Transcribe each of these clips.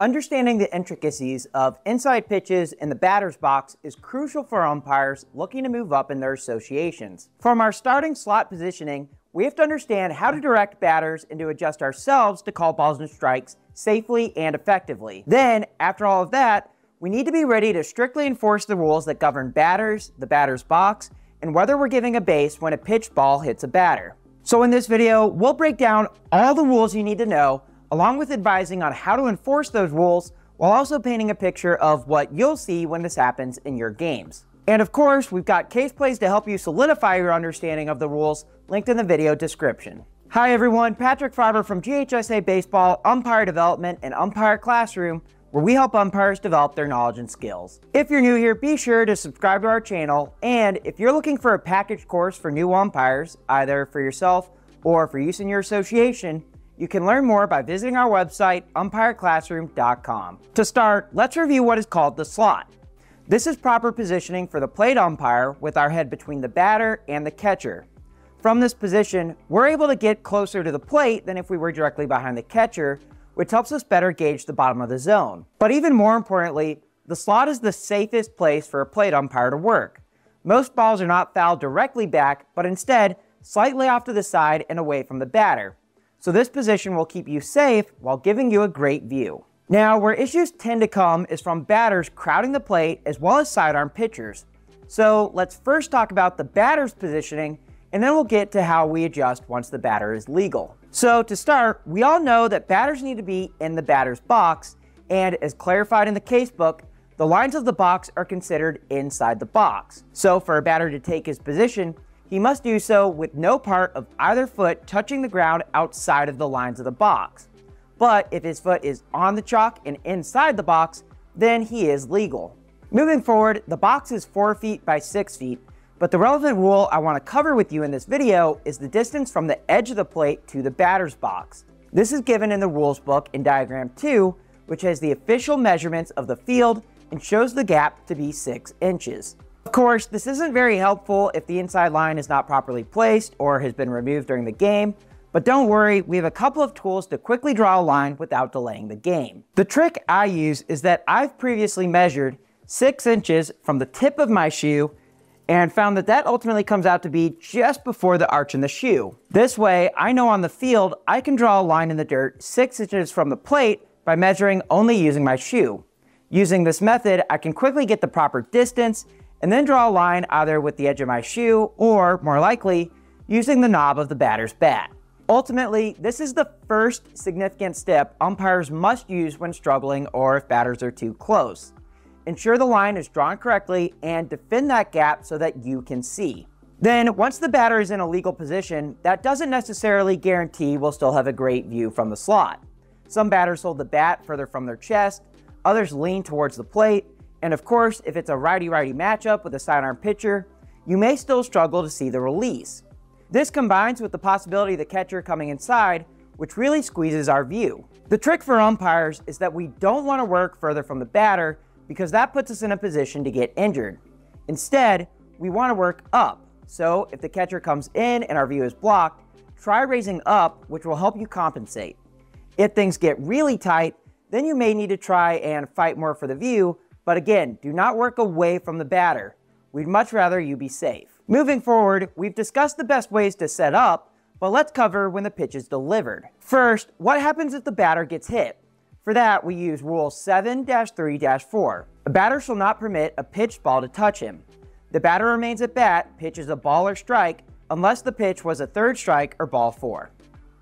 Understanding the intricacies of inside pitches and the batter's box is crucial for umpires looking to move up in their associations. From our starting slot positioning, we have to understand how to direct batters and to adjust ourselves to call balls and strikes safely and effectively. Then, after all of that, we need to be ready to strictly enforce the rules that govern batters, the batter's box, and whether we're giving a base when a pitched ball hits a batter. So in this video, we'll break down all the rules you need to know, along with advising on how to enforce those rules while also painting a picture of what you'll see when this happens in your games. And of course, we've got case plays to help you solidify your understanding of the rules linked in the video description. Hi everyone, Patrick Faerber from GHSA Baseball, Umpire Development, and Umpire Classroom, where we help umpires develop their knowledge and skills. If you're new here, be sure to subscribe to our channel, and if you're looking for a package course for new umpires, either for yourself or for use in your association, you can learn more by visiting our website, umpireclassroom.com. To start, let's review what is called the slot. This is proper positioning for the plate umpire with our head between the batter and the catcher. From this position, we're able to get closer to the plate than if we were directly behind the catcher, which helps us better gauge the bottom of the zone. But even more importantly, the slot is the safest place for a plate umpire to work. Most balls are not fouled directly back, but instead, slightly off to the side and away from the batter. So this position will keep you safe while giving you a great view. Now, where issues tend to come is from batters crowding the plate as well as sidearm pitchers. So let's first talk about the batter's positioning, and then we'll get to how we adjust once the batter is legal. So to start, we all know that batters need to be in the batter's box, and as clarified in the casebook, the lines of the box are considered inside the box. So for a batter to take his position, he must do so with no part of either foot touching the ground outside of the lines of the box. But if his foot is on the chalk and inside the box, then he is legal. Moving forward, the box is 4 feet by 6 feet, but the relevant rule I want to cover with you in this video is the distance from the edge of the plate to the batter's box. This is given in the rules book in diagram 2, which has the official measurements of the field and shows the gap to be 6 inches. Of course, this isn't very helpful if the inside line is not properly placed or has been removed during the game, but don't worry, we have a couple of tools to quickly draw a line without delaying the game. The trick I use is that I've previously measured 6 inches from the tip of my shoe and found that that ultimately comes out to be just before the arch in the shoe. This way, I know on the field, I can draw a line in the dirt 6 inches from the plate by measuring only using my shoe. Using this method, I can quickly get the proper distance and then draw a line either with the edge of my shoe or, more likely, using the knob of the batter's bat. Ultimately, this is the first significant step umpires must use when struggling or if batters are too close. Ensure the line is drawn correctly and defend that gap so that you can see. Then, once the batter is in a legal position, that doesn't necessarily guarantee we'll still have a great view from the slot. Some batters hold the bat further from their chest, others lean towards the plate, and of course, if it's a righty-righty matchup with a sidearm pitcher, you may still struggle to see the release. This combines with the possibility of the catcher coming inside, which really squeezes our view. The trick for umpires is that we don't want to work further from the batter because that puts us in a position to get injured. Instead, we want to work up. So if the catcher comes in and our view is blocked, try raising up, which will help you compensate. If things get really tight, then you may need to try and fight more for the view, but again, do not work away from the batter. We'd much rather you be safe. Moving forward, we've discussed the best ways to set up, but let's cover when the pitch is delivered. First, what happens if the batter gets hit? For that, we use Rule 7-3-4. A batter shall not permit a pitched ball to touch him. The batter remains at bat, pitches a ball or strike, unless the pitch was a third strike or ball 4.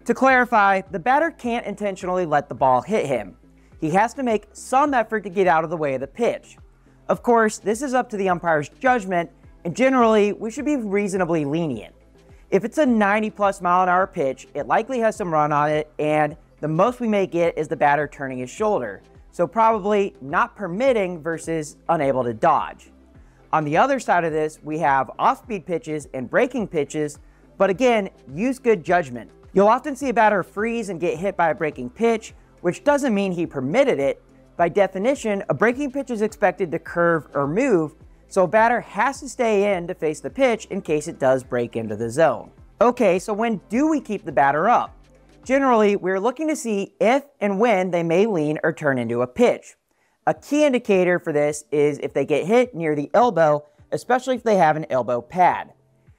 To clarify, the batter can't intentionally let the ball hit him. He has to make some effort to get out of the way of the pitch. Of course, this is up to the umpire's judgment, and generally, we should be reasonably lenient. If it's a 90-plus-mile-an-hour pitch, it likely has some run on it, and the most we may get is the batter turning his shoulder, so probably not permitting versus unable to dodge. On the other side of this, we have off-speed pitches and breaking pitches, but again, use good judgment. You'll often see a batter freeze and get hit by a breaking pitch, which doesn't mean he permitted it. By definition, a breaking pitch is expected to curve or move, so a batter has to stay in to face the pitch in case it does break into the zone. Okay, so when do we keep the batter up? Generally, we're looking to see if and when they may lean or turn into a pitch. A key indicator for this is if they get hit near the elbow, especially if they have an elbow pad.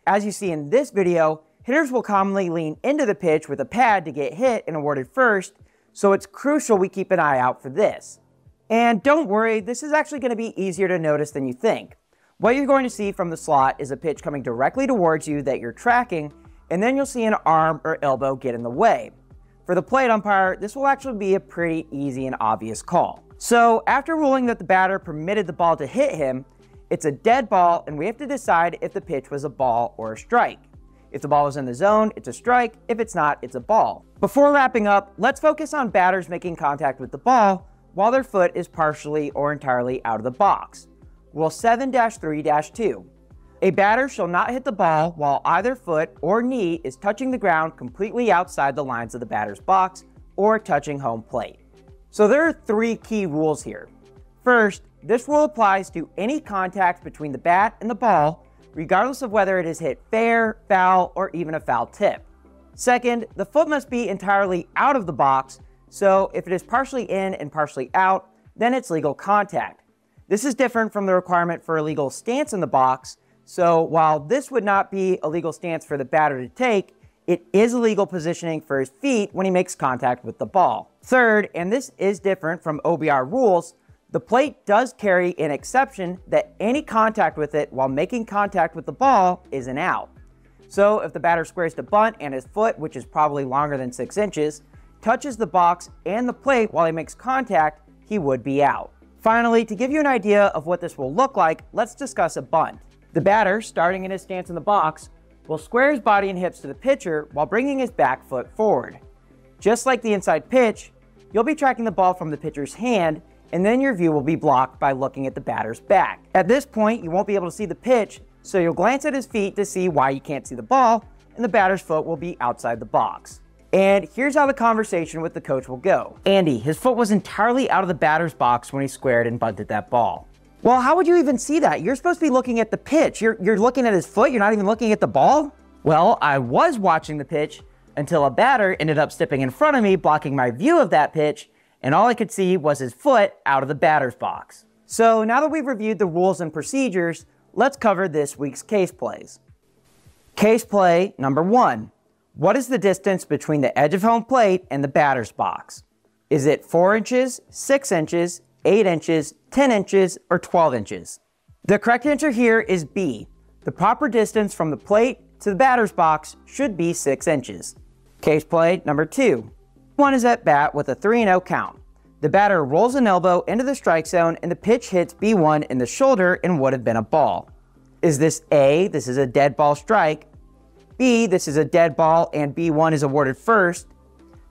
As you see in this video, hitters will commonly lean into the pitch with a pad to get hit and awarded first, so it's crucial we keep an eye out for this. And don't worry, this is actually going to be easier to notice than you think. What you're going to see from the slot is a pitch coming directly towards you that you're tracking, and then you'll see an arm or elbow get in the way. For the plate umpire, this will actually be a pretty easy and obvious call. So after ruling that the batter permitted the ball to hit him, it's a dead ball and we have to decide if the pitch was a ball or a strike. If the ball is in the zone, it's a strike. If it's not, it's a ball. Before wrapping up, let's focus on batters making contact with the ball while their foot is partially or entirely out of the box. Rule 7-3-2. A batter shall not hit the ball while either foot or knee is touching the ground completely outside the lines of the batter's box or touching home plate. So there are three key rules here. First, this rule applies to any contact between the bat and the ball, regardless of whether it is hit fair, foul, or even a foul tip. Second, the foot must be entirely out of the box, so if it is partially in and partially out, then it's legal contact. This is different from the requirement for a legal stance in the box, so while this would not be a legal stance for the batter to take, it is illegal positioning for his feet when he makes contact with the ball. Third, and this is different from OBR rules, the plate does carry an exception that any contact with it while making contact with the ball is an out. So if the batter squares to bunt and his foot, which is probably longer than 6 inches, touches the box and the plate while he makes contact, he would be out. Finally, to give you an idea of what this will look like, let's discuss a bunt. The batter, starting in his stance in the box, will square his body and hips to the pitcher while bringing his back foot forward. Just like the inside pitch, you'll be tracking the ball from the pitcher's hand, and then your view will be blocked by looking at the batter's back. At this point, you won't be able to see the pitch, so you'll glance at his feet to see why you can't see the ball, and the batter's foot will be outside the box. And here's how the conversation with the coach will go. Andy, his foot was entirely out of the batter's box when he squared and bunted that ball. Well, how would you even see that? You're supposed to be looking at the pitch. You're looking at his foot, you're not even looking at the ball? Well, I was watching the pitch until a batter ended up stepping in front of me, blocking my view of that pitch, and all I could see was his foot out of the batter's box. So now that we've reviewed the rules and procedures, let's cover this week's case plays. Case play number 1. What is the distance between the edge of home plate and the batter's box? Is it 4 inches, 6 inches, 8 inches, 10 inches, or 12 inches? The correct answer here is B. The proper distance from the plate to the batter's box should be 6 inches. Case play number 2. One is at bat with a 3-0 count. The batter rolls an elbow into the strike zone and the pitch hits B1 in the shoulder and would have been a ball. Is this A, this is a dead ball strike, B, this is a dead ball and B1 is awarded first,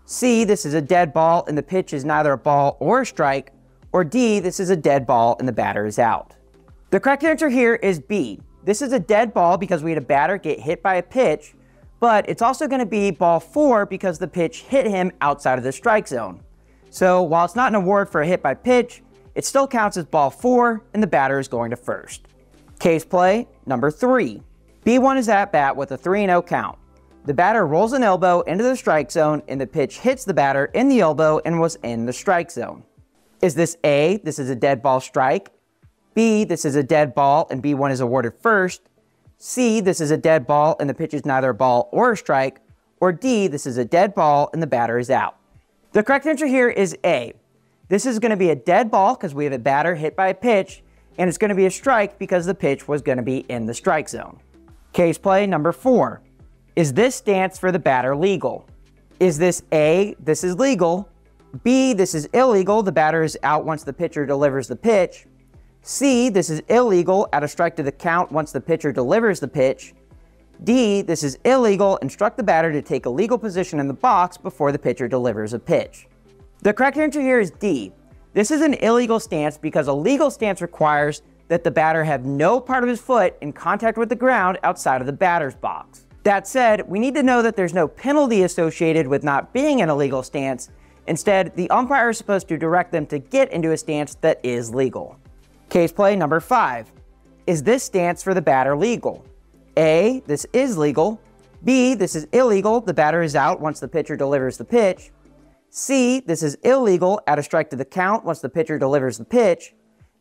C, this is a dead ball and the pitch is neither a ball or a strike, or D, this is a dead ball and the batter is out? The correct answer here is B. This is a dead ball because we had a batter get hit by a pitch, but it's also going to be ball 4 because the pitch hit him outside of the strike zone. So while it's not an award for a hit by pitch, it still counts as ball 4 and the batter is going to first. Case play number 3. B1 is at bat with a 3-0 count. The batter rolls an elbow into the strike zone and the pitch hits the batter in the elbow and was in the strike zone. Is this A, this is a dead ball strike, B, this is a dead ball and B1 is awarded first, C, this is a dead ball and the pitch is neither a ball or a strike, or D, this is a dead ball and the batter is out? The correct answer here is A. This is going to be a dead ball because we have a batter hit by a pitch, and it's going to be a strike because the pitch was going to be in the strike zone. Case play number 4. Is this stance for the batter legal? Is this A, this is legal, B, this is illegal, the batter is out once the pitcher delivers the pitch, C, this is illegal, at a strike to the count once the pitcher delivers the pitch, D, this is illegal, instruct the batter to take a legal position in the box before the pitcher delivers a pitch? The correct answer here is D. This is an illegal stance because a legal stance requires that the batter have no part of his foot in contact with the ground outside of the batter's box. That said, we need to know that there's no penalty associated with not being in a legal stance. Instead, the umpire is supposed to direct them to get into a stance that is legal. Case play number 5. Is this stance for the batter legal? A, this is legal, B, this is illegal, the batter is out once the pitcher delivers the pitch. C, this is illegal, add a strike to the count once the pitcher delivers the pitch.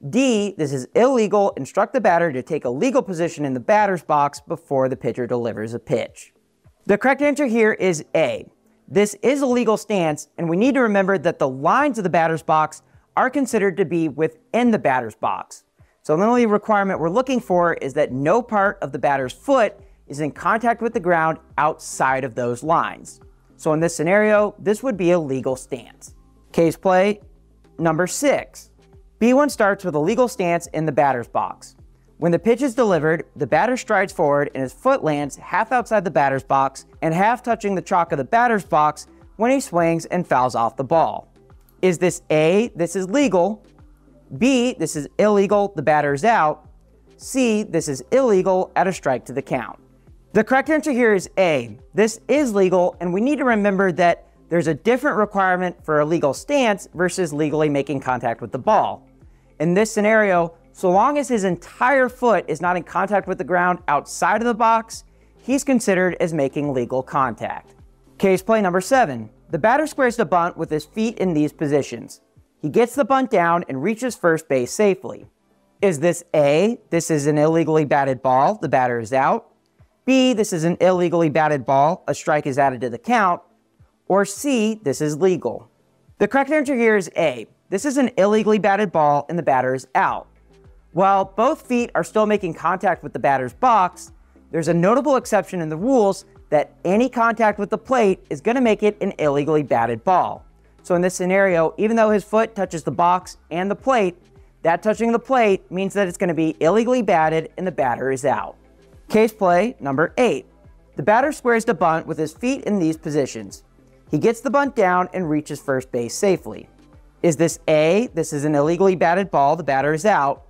D, this is illegal, instruct the batter to take a legal position in the batter's box before the pitcher delivers a pitch. The correct answer here is A. This is a legal stance, and we need to remember that the lines of the batter's box are considered to be within the batter's box. So the only requirement we're looking for is that no part of the batter's foot is in contact with the ground outside of those lines. So in this scenario, this would be a legal stance. Case play number 6. B1 starts with a legal stance in the batter's box. When the pitch is delivered, the batter strides forward and his foot lands half outside the batter's box and half touching the chalk of the batter's box when he swings and fouls off the ball. Is this A, this is legal, B, this is illegal, the batter is out, C, this is illegal, add a strike to the count? The correct answer here is A. This is legal, and we need to remember that there's a different requirement for a legal stance versus legally making contact with the ball. In this scenario, so long as his entire foot is not in contact with the ground outside of the box, he's considered as making legal contact. Case play number 7. The batter squares the bunt with his feet in these positions. He gets the bunt down and reaches first base safely. Is this A, this is an illegally batted ball, the batter is out? B, this is an illegally batted ball, a strike is added to the count? Or C, this is legal? The correct answer here is A. This is an illegally batted ball and the batter is out. While both feet are still making contact with the batter's box, there's a notable exception in the rules that any contact with the plate is going to make it an illegally batted ball. So in this scenario, even though his foot touches the box and the plate, that touching the plate means that it's going to be illegally batted and the batter is out. Case play number 8. The batter squares the bunt with his feet in these positions. He gets the bunt down and reaches first base safely. Is this A, this is an illegally batted ball, the batter is out?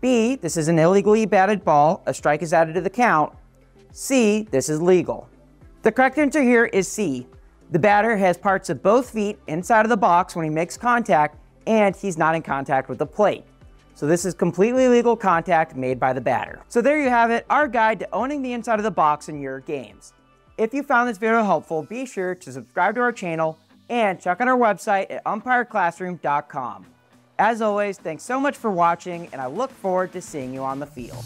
B, this is an illegally batted ball, a strike is added to the count? C, this is legal? The correct answer here is C. The batter has parts of both feet inside of the box when he makes contact, and he's not in contact with the plate. So this is completely legal contact made by the batter. So there you have it, our guide to owning the inside of the box in your games. If you found this video helpful, be sure to subscribe to our channel and check out our website at umpireclassroom.com. As always, thanks so much for watching, and I look forward to seeing you on the field.